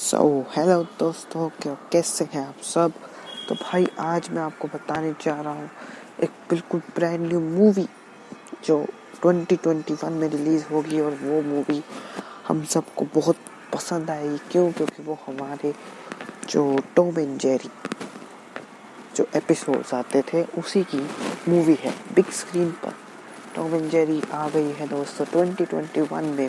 Hello दोस्तों, क्या कैसे हैं आप सब। तो भाई आज मैं आपको बताने जा रहा हूँ एक बिल्कुल ब्रांड न्यू मूवी जो 2021 में रिलीज़ होगी। और वो मूवी हम सबको बहुत पसंद आएगी। क्योंकि वो हमारे जो टॉम एंड जेरी जो एपिसोड्स आते थे उसी की मूवी है। बिग स्क्रीन पर टॉम एंड जेरी आ गई है दोस्तों। 2021 में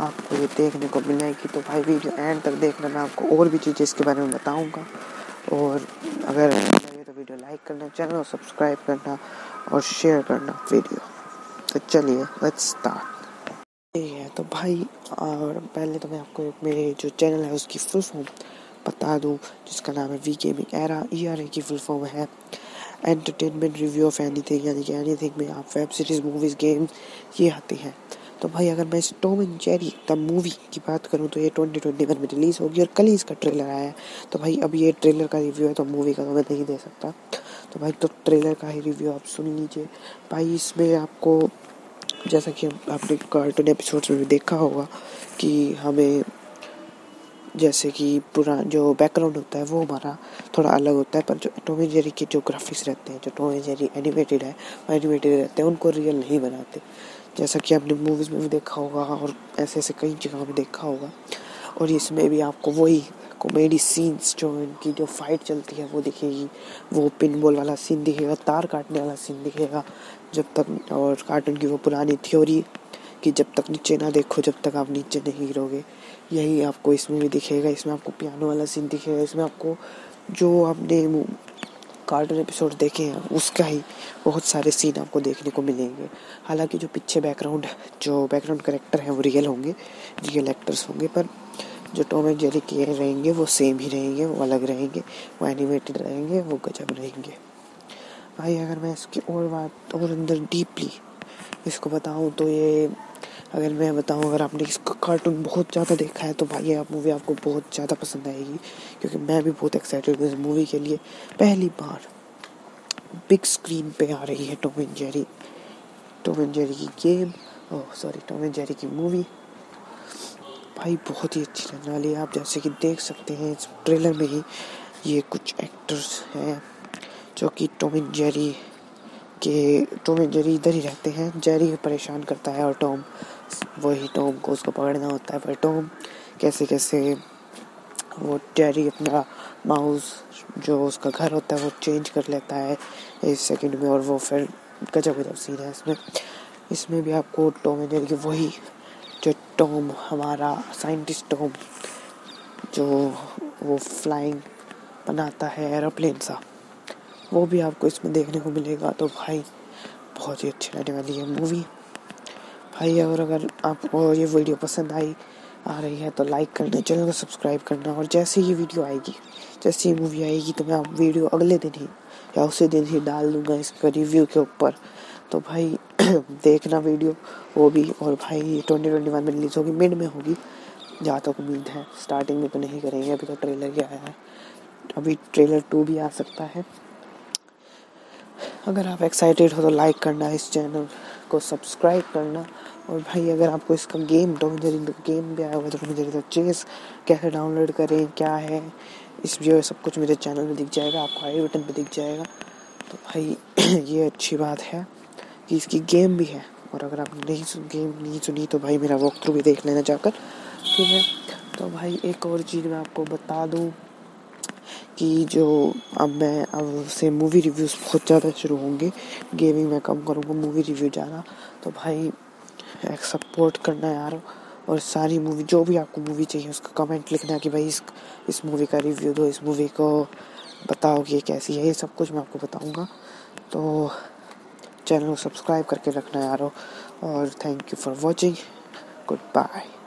आपको ये देखने को मिलेगी। तो भाई वीडियो एंड तक देखना, मैं आपको और भी चीज़ें इसके बारे में बताऊंगा। और अगर लगे तो वीडियो लाइक करना, चैनल सब्सक्राइब करना और शेयर करना वीडियो। तो चलिए लेट्स स्टार्ट। ठीक है तो भाई, और पहले तो मैं आपको मेरे जो चैनल है उसकी फुल फॉर्म बता दूँ, जिसका नाम है वी गेमिंग एरा। ERA की फुल फॉर्म है एंटरटेनमेंट रिव्यू ऑफ एनीथिंग, यानी कि एनीथिंग में आप वेब सीरीज़, मूवीज़, गेम्स ये आती हैं। तो भाई अगर मैं इस Tom and Jerry the movie की बात करूं तो ये 2021 में रिलीज़ होगी और कल ही इसका ट्रेलर आया है। तो भाई अब ये ट्रेलर का रिव्यू है, तो मूवी का तो मैं नहीं दे सकता। तो भाई तो ट्रेलर का ही रिव्यू आप सुन लीजिए। भाई इसमें आपको, जैसा कि आपने कार्टून एपिसोड्स में भी देखा होगा, कि हमें जैसे कि पूरा जो बैकग्राउंड होता है वो हमारा थोड़ा अलग होता है, पर जो टॉम एंड जेरी के जो ग्राफिक्स रहते हैं, जो टॉम एंड जेरी एनिमेटेड है वो एनिमेटेड रहते हैं, उनको रियल नहीं बनाते। जैसा कि आपने मूवीज़ में भी देखा होगा और ऐसे ऐसे कई जगह में देखा होगा। और इसमें भी आपको वही कॉमेडी सीन्स, जो इनकी जो फाइट चलती है वो दिखेगी, वो पिनबॉल वाला सीन दिखेगा, तार काटने वाला सीन दिखेगा। जब तक, और कार्टून की वो पुरानी थ्योरी कि जब तक नीचे ना देखो जब तक आप नीचे नहीं गिरोगे, यही आपको इसमें भी दिखेगा। इसमें आपको पियानो वाला सीन दिखेगा। इसमें आपको जो आपने कार्टून एपिसोड देखे हैं उसका ही बहुत सारे सीन आपको देखने को मिलेंगे। हालांकि जो पीछे बैकग्राउंड, जो बैकग्राउंड कैरेक्टर हैं वो रियल होंगे, रियल एक्टर्स होंगे, पर जो टॉम एंड जेरी के रहेंगे वो सेम ही रहेंगे, वो अलग रहेंगे, वो एनिमेटेड रहेंगे, वो गजब रहेंगे। भाई अगर मैं इसकी और बात और अंदर डीपली इसको बताऊँ तो ये अगर आपने इसका कार्टून बहुत ज़्यादा देखा है तो भाई ये मूवी आपको बहुत ज़्यादा पसंद आएगी। क्योंकि मैं भी बहुत एक्साइटेड हूँ इस मूवी के लिए। पहली बार बिग स्क्रीन पे आ रही है टॉम एंड जेरी की मूवी। भाई बहुत ही अच्छी लगने वाली है। आप जैसे कि देख सकते हैं इस ट्रेलर में ही, ये कुछ एक्टर्स हैं जो कि टॉम एंड जेरी इधर ही रहते हैं। जेरी परेशान करता है और टॉम को उसको पकड़ना होता है, पर टॉम कैसे कैसे वो जेरी अपना माउस जो उसका घर होता है वो चेंज कर लेता है एक सेकंड में, और वो फिर गजब सीन है इसमें। इसमें भी आपको टॉम एंड जेरी की वही जो टॉम, हमारा साइंटिस्ट टॉम, जो वो फ्लाइंग बनाता है एरोप्लेन सा, वो भी आपको इसमें देखने को मिलेगा। तो भाई बहुत ही अच्छी लगने वाली है मूवी। भाई और अगर आपको ये वीडियो पसंद आ रही है तो लाइक करना, चैनल को सब्सक्राइब करना। और जैसे ही वीडियो आएगी, जैसे ही मूवी आएगी, तो मैं आप वीडियो अगले दिन ही या उसी दिन ही डाल दूँगा इसका रिव्यू के ऊपर। तो भाई देखना वीडियो वो भी। और भाई 2021 में रिलीज़ होगी, मिड में होगी जहाँ तक उम्मीद है, स्टार्टिंग में तो नहीं करेंगे। अभी तो ट्रेलर ही आया है, अभी ट्रेलर 2 भी आ सकता है। अगर आप एक्साइटेड हो तो लाइक करना, इस चैनल को सब्सक्राइब करना। और भाई अगर आपको इसका game, Tom and Jerry game भी आया हुआ है, Tom and Jerry the chase कैसे डाउनलोड करें, क्या है इस वीडियो, सब कुछ मेरे चैनल में दिख जाएगा, आपको आई बटन पे दिख जाएगा। तो भाई ये अच्छी बात है कि इसकी गेम भी है। और अगर आप गेम नहीं सुनी तो भाई मेरा वॉक थ्रू भी देख लेना जाकर, ठीक है। तो भाई एक और चीज़ मैं आपको बता दूँ कि जो अब से मूवी रिव्यूज़ बहुत ज़्यादा शुरू होंगे। गेमिंग मैं कम करूँगा, मूवी रिव्यू ज़्यादा। तो भाई एक सपोर्ट करना यार, और सारी मूवी जो भी आपको मूवी चाहिए उसका कमेंट लिखना कि भाई इस मूवी का रिव्यू दो, इस मूवी को बताओ कि कैसी है, ये सब कुछ मैं आपको बताऊँगा। तो चैनल को सब्सक्राइब करके रखना यारो। और thank you for watching, good bye.